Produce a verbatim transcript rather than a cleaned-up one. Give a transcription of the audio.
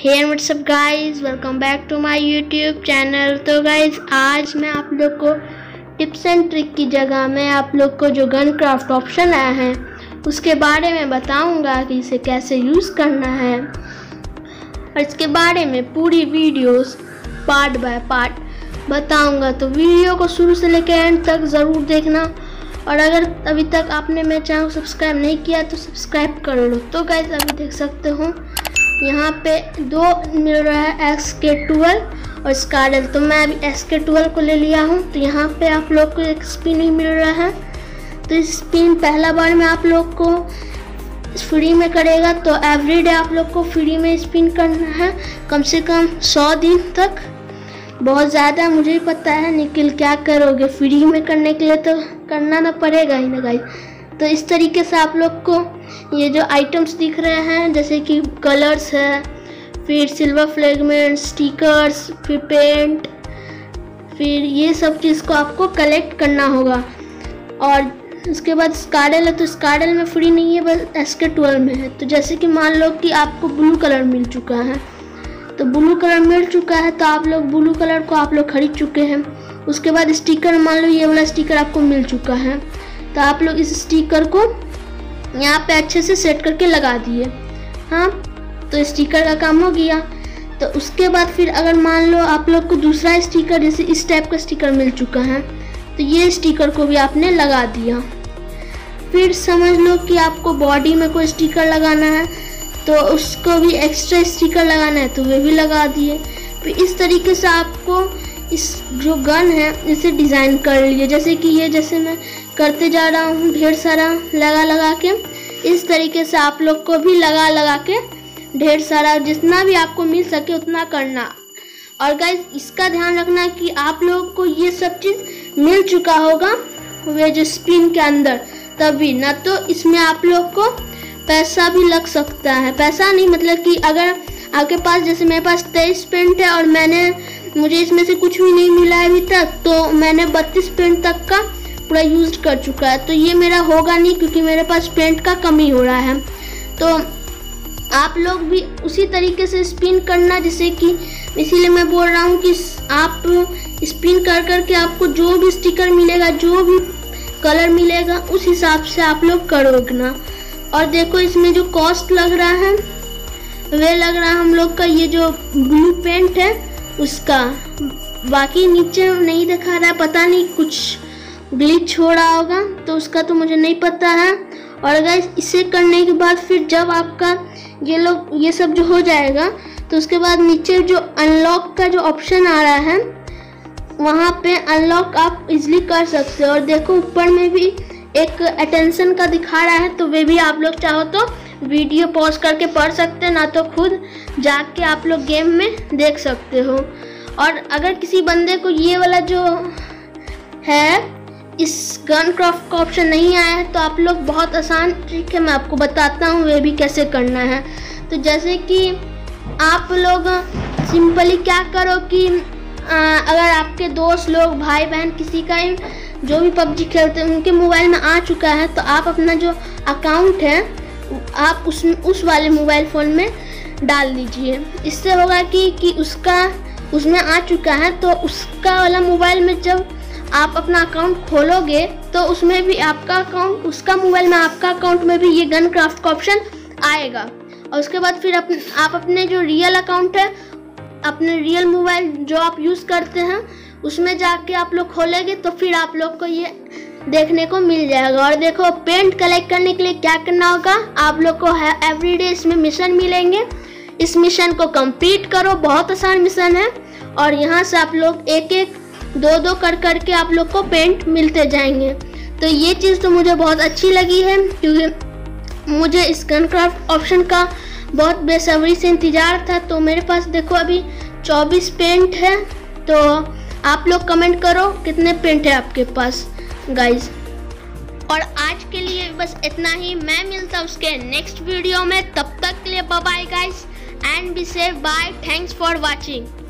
Hair what's up guys, welcome back to my YouTube channel. तो guys आज मैं आप लोग को टिप्स एंड ट्रिक की जगह मैं आप लोग को जो गन क्राफ्ट ऑप्शन आया है उसके बारे में बताऊंगा कि इसे कैसे यूज़ करना है और इसके बारे में पूरी वीडियोस पार्ट बाय पार्ट बताऊंगा। तो वीडियो को शुरू से लेकर एंड तक ज़रूर देखना और अगर अभी तक आपने मेरे चैनल को सब्सक्राइब नहीं किया तो सब्सक्राइब कर लो। तो गाइज अभी देख सकते हो यहाँ पे दो मिल रहा है एक्स के ट्वेल्व और स्कारल। तो मैं अभी एक्स के ट्वेल्व को ले लिया हूँ। तो यहाँ पे आप लोग को एक स्पिन ही मिल रहा है। तो इस स्पिन पहला बार में आप लोग को फ्री में करेगा। तो एवरीडे आप लोग को फ्री में स्पिन करना है कम से कम सौ दिन तक। बहुत ज़्यादा मुझे ही पता है, निकल क्या करोगे फ्री में करने के लिए तो करना ना पड़ेगा ही ना गाइस। तो इस तरीके से आप लोग को ये जो आइटम्स दिख रहे हैं जैसे कि कलर्स है, फिर सिल्वर फ्रेगमेंट्स, स्टिकर्स, फिर पेंट, फिर ये सब चीज़ को आपको कलेक्ट करना होगा। और उसके बाद स्कारल है। तो स्कारल में फ्री नहीं है, बस एस के ट्वेल्व में है। तो जैसे कि मान लो कि आपको ब्लू कलर मिल चुका है, तो ब्लू कलर मिल चुका है तो आप लोग ब्लू कलर को आप लोग खरीद चुके हैं। उसके बाद स्टिकर, मान लो ये वाला स्टिकर आपको मिल चुका है तो आप लोग इस स्टिकर को यहाँ पे अच्छे से सेट करके लगा दिए। हाँ, तो स्टिकर का काम हो गया। तो उसके बाद फिर अगर मान लो आप लोग को दूसरा स्टिकर जैसे इस टाइप का स्टिकर मिल चुका है तो ये स्टिकर को भी आपने लगा दिया। फिर समझ लो कि आपको बॉडी में कोई स्टिकर लगाना है तो उसको भी एक्स्ट्रा स्टिकर लगाना है तो वे भी लगा दिए। फिर इस तरीके से आपको इस जो गन है इसे डिज़ाइन कर लिए। जैसे कि ये जैसे मैं करते जा रहा हूँ ढेर सारा लगा लगा के, इस तरीके से आप लोग को भी लगा लगा के ढेर सारा जितना भी आपको मिल सके उतना करना। और गाइस इसका ध्यान रखना कि आप लोग को ये सब चीज़ मिल चुका होगा वे जो स्पिन के अंदर, तभी ना तो इसमें आप लोग को पैसा भी लग सकता है। पैसा नहीं मतलब कि अगर आपके पास जैसे मेरे पास तेईस पेंट है और मैंने मुझे इसमें से कुछ भी नहीं मिला है अभी तक, तो मैंने बत्तीस पेंट तक का पूरा यूज़ कर चुका है तो ये मेरा होगा नहीं क्योंकि मेरे पास पेंट का कमी हो रहा है। तो आप लोग भी उसी तरीके से स्पिन करना, जैसे कि इसीलिए मैं बोल रहा हूँ कि आप स्पिन कर कर के आपको जो भी स्टिकर मिलेगा, जो भी कलर मिलेगा उस हिसाब से आप लोग करोगे ना। और देखो इसमें जो कॉस्ट लग रहा है वे लग रहा है हम लोग का ये जो ब्लू पेंट है उसका, बाकी नीचे नहीं दिखा रहा है, पता नहीं कुछ ग्लिच हो रहा होगा तो उसका तो मुझे नहीं पता है। और गाइस इसे करने के बाद फिर जब आपका ये लोग ये सब जो हो जाएगा तो उसके बाद नीचे जो अनलॉक का जो ऑप्शन आ रहा है वहाँ पे अनलॉक आप इजीली कर सकते हो। और देखो ऊपर में भी एक अटेंशन का दिखा रहा है तो वे भी आप लोग चाहो तो वीडियो पॉज करके पढ़ सकते हैं, ना तो खुद जाके आप लोग गेम में देख सकते हो। और अगर किसी बंदे को ये वाला जो है इस गन क्राफ्ट का ऑप्शन नहीं आया है तो आप लोग बहुत आसान ट्रिक है मैं आपको बताता हूँ वे भी कैसे करना है। तो जैसे कि आप लोग सिंपली क्या करो कि आ, अगर आपके दोस्त लोग भाई बहन किसी का ही जो भी पबजी खेलते हैं उनके मोबाइल में आ चुका है तो आप अपना जो अकाउंट है आप उस उस वाले मोबाइल फ़ोन में डाल दीजिए। इससे होगा कि कि उसका उसमें आ चुका है तो उसका वाला मोबाइल में जब आप अपना अकाउंट खोलोगे तो उसमें भी आपका अकाउंट, उसका मोबाइल में आपका अकाउंट में भी ये गन क्राफ्ट का ऑप्शन आएगा। और उसके बाद फिर अपन, आप अपने जो रियल अकाउंट है, अपने रियल मोबाइल जो आप यूज़ करते हैं उसमें जाके आप लोग खोलेंगे तो फिर आप लोग को ये देखने को मिल जाएगा। और देखो पेंट कलेक्ट करने के लिए क्या करना होगा, आप लोग को है एवरीडे इसमें मिशन मिलेंगे, इस मिशन को कंप्लीट करो, बहुत आसान मिशन है। और यहाँ से आप लोग एक एक दो दो कर कर के आप लोग को पेंट मिलते जाएंगे। तो ये चीज़ तो मुझे बहुत अच्छी लगी है क्योंकि मुझे इस गनक्राफ्ट ऑप्शन का बहुत बेसब्री से इंतज़ार था। तो मेरे पास देखो अभी चौबीस पेंट है। तो आप लोग कमेंट करो कितने पेंट है आपके पास गाइज। और आज के लिए बस इतना ही, मैं मिलता हूँ उसके नेक्स्ट वीडियो में। तब तक के लिए bye bye guys and be safe. Bye, thanks for watching.